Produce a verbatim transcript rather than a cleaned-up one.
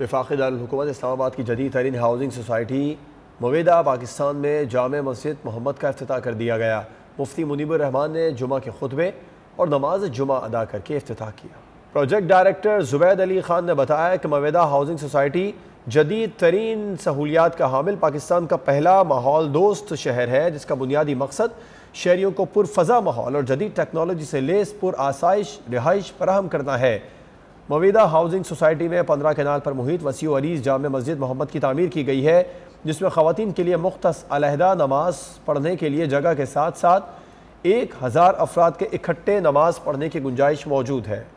वफाक़ दारकूमत इस्लामाबाद की जदीद तरीन हाउसिंग सोसाइटी मवीदा पाकिस्तान में जामे मस्जिद मोहम्मद का अफ्तिताह कर दिया गया। मुफ्ती मुनीबुर्रहमान ने जुमा के खुतबे और नमाज जुमा अदा करके अफ्तिताह किया। प्रोजेक्ट डायरेक्टर ज़ुबैर अली ख़ान ने बताया कि मवीदा हाउसिंग सोसाइटी जदीद तरीन सहूलियात का हामिल पाकिस्तान का पहला माहौल दोस्त शहर है, जिसका बुनियादी मकसद शहरियों को पुरफज़ा माहौल और जदीद टेक्नोलॉजी से लेस पुर आसाइश रिहाइश फराहम करना है। मवीदा हाउसिंग सोसाइटी में पंद्रह कनाल पर मुहित वसी अरीज जामे मस्जिद मोहम्मद की तामीर की गई है, जिसमें ख़वातीन के लिए मुख्तस अलहदा नमाज पढ़ने के लिए जगह के साथ साथ एक हज़ार अफराद के इकट्ठे नमाज पढ़ने की गुंजाइश मौजूद है।